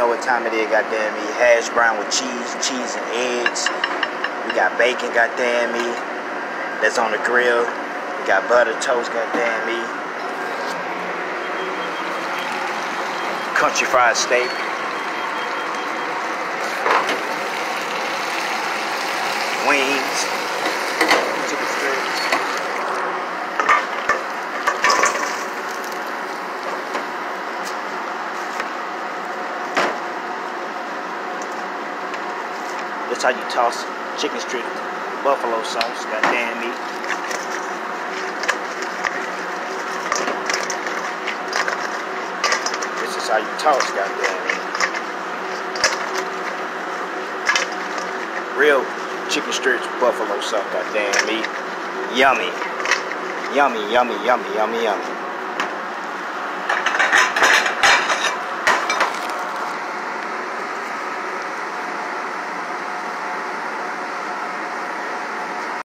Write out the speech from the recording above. know what time it is, goddamn me. Hash brown with cheese, cheese and eggs. We got bacon, goddamn me. That's on the grill. We got butter toast, goddamn me. Country fried steak. Wings. That's how you toss chicken strip, buffalo sauce, goddamn meat. This is how you toss, goddamn meat. Real chicken strips, buffalo sauce, goddamn meat. Yummy. Yummy, yummy, yummy, yummy, yummy.